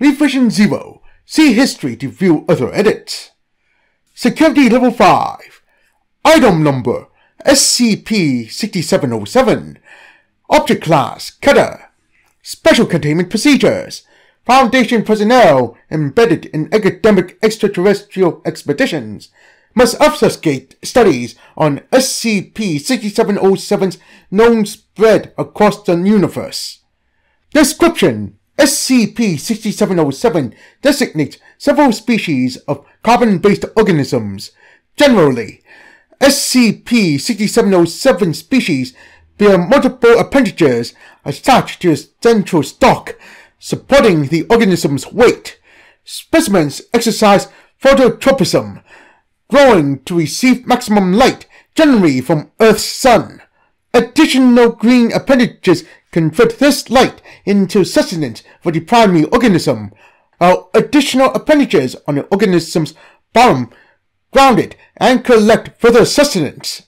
Revision 0. See history to view other edits. Security Level 5. Item Number SCP-6707. Object Class Cutter. Special Containment Procedures. Foundation personnel embedded in academic extraterrestrial expeditions must obfuscate studies on SCP-6707's known spread across the universe. Description: SCP-6707 designates several species of carbon-based organisms. Generally, SCP-6707 species bear multiple appendages attached to a central stalk, supporting the organism's weight. Specimens exercise phototropism, growing to receive maximum light, generally from Earth's sun. Additional green appendages convert this light into sustenance for the primary organism, while additional appendages on the organism's bottom grounded and collect further sustenance.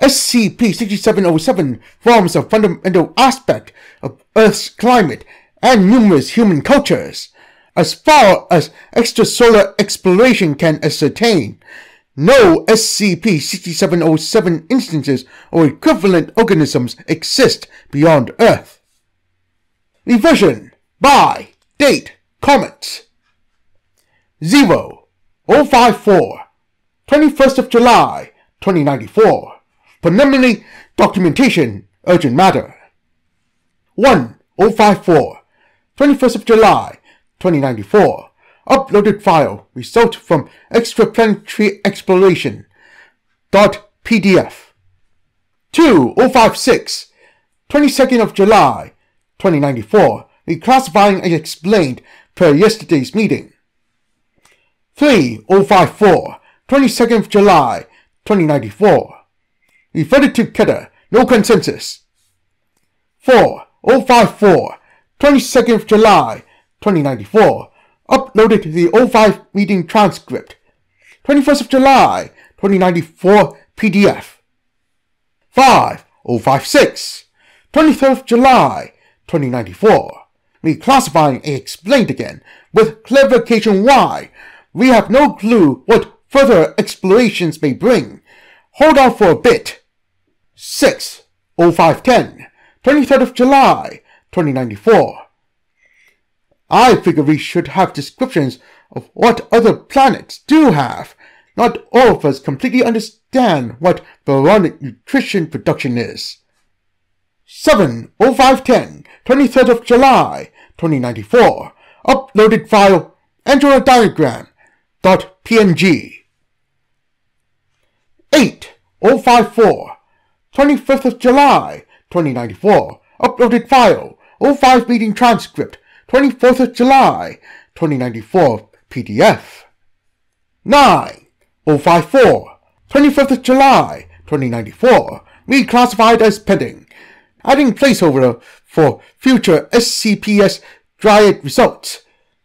SCP-6707 forms a fundamental aspect of Earth's climate and numerous human cultures. As far as extrasolar exploration can ascertain, no SCP-6707 instances or equivalent organisms exist beyond Earth. Revision by date comments 0-054 21st of July 2094. Preliminary documentation urgent matter 1-054 21st of July 2094. Uploaded file result from extraplanetary exploration. .pdf 2056 22nd of July 2094. Reclassifying as explained per yesterday's meeting. 3054 22nd of July 2094. Referred to Keter. No consensus. 4054 22nd of July 2094. Uploaded the 05 meeting transcript. 21st of July 2094 PDF. 5056 23rd of July 2094. Reclassifying and explained again with clarification why we have no clue what further explorations may bring. Hold on for a bit. 6-0510 23rd of July 2094. I figure we should have descriptions of what other planets do have. Not all of us completely understand what baronic nutrition production is. 7-0510 23rd of July 2094. Uploaded file Android diagram .png. 8-054 25th of July 2094. Uploaded file 05 meeting transcript 24th of July 2094 PDF. 9054 25th of July 2094. Reclassified as pending, adding placeholder for future SCPS Dryad results.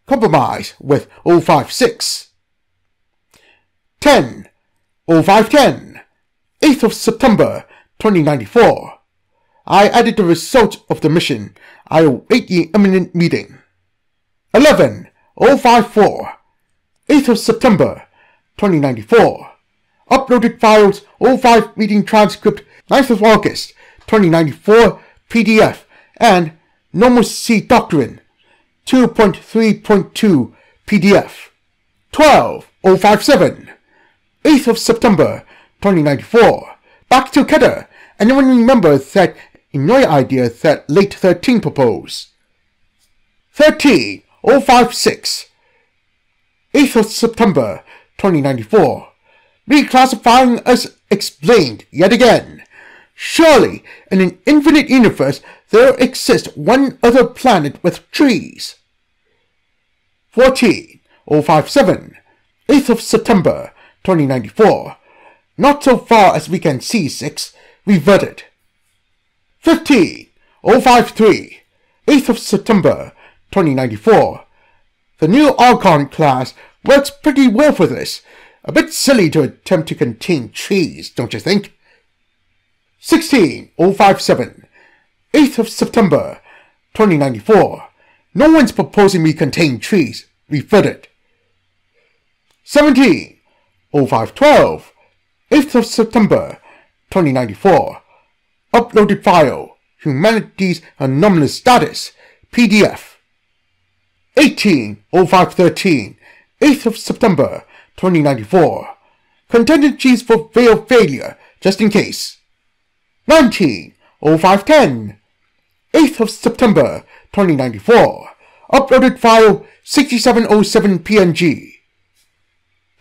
Compromise with 056. 10-0510 8th of September 2094. I added the results of the mission. I await the imminent meeting. 11-054 8th of September 2094. Uploaded files 05 meeting transcript 9th of August 2094 PDF and Normalcy Doctrine 2.3.2 PDF. 12-057 8th of September 2094. Back to Keter. Anyone remember that Inouye idea that late 13 proposed? 13-056 8th of September 2094. Reclassifying as explained yet again. Surely in an infinite universe there exists one other planet with trees. 14-057 8th of September 2094. Not so far as we can see 6 reverted. 15-053 8th of September 2094. The new Archon class works pretty well for this. A bit silly to attempt to contain trees, don't you think? 16-057 8th of September 2094. No one's proposing we contain trees. Refit it. 17.05.12, 8th of September, 2094. Uploaded file. Humanity's anomalous status. PDF. 18.05.13, 8th of September, 2094. Contingencies for veil failure, just in case. 19.05.10, 8th of September, 2094. Uploaded file 6707 PNG.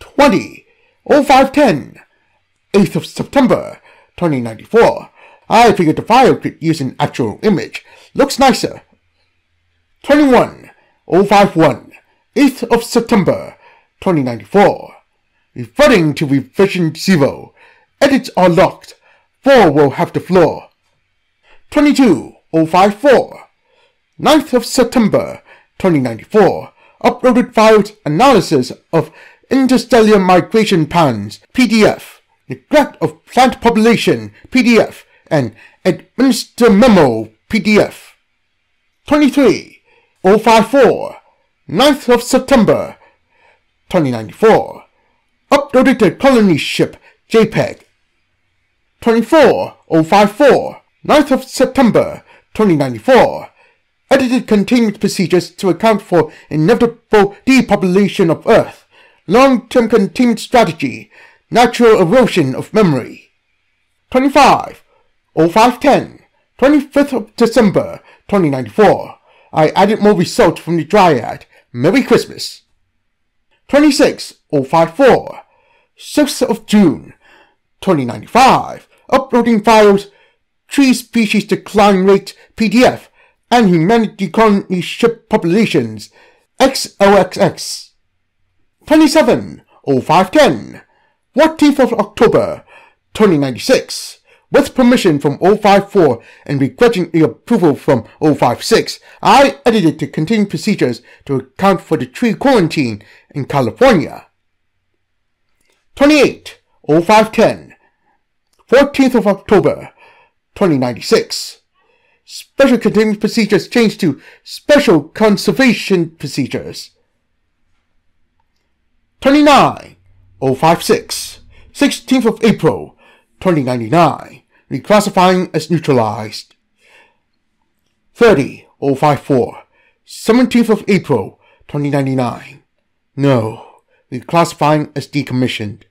20.05.10, 8th of September, 2094. I figured the file could use an actual image. Looks nicer. 21.05.1, 8th of September, 2094. Referring to revision 0. Edits are locked. 4 will have the floor. 22.05.4, 9th of September, 2094. Uploaded files analysis of interstellar migration patterns PDF, neglect of plant population PDF, and administer memo PDF. 23.05.4, 9th of September, 2094. Uploaded to colony ship JPEG. 24.05.4, 9th of September, 2094. Edited containment procedures to account for inevitable depopulation of Earth. Long-term containment strategy. Natural erosion of memory. 25.05.10, 25th of December, 2094. I added more results from the Dryad. Merry Christmas. 26.05.4, 6th of June, 2095. Uploading files, tree species decline rate PDF, and humanity colony ship populations XOXX. 27.05.10, 14th of October, 2096. With permission from 054 and regretting the approval from 056, I edited the containment procedures to account for the tree quarantine in California. 28.05.10, 14th of October, 2096. Special containment procedures changed to special conservation procedures. 29.05.6, 16th of April, 2099. Reclassifying as neutralized. 30.05.4, 17th of April, 2099. No. Reclassifying as decommissioned.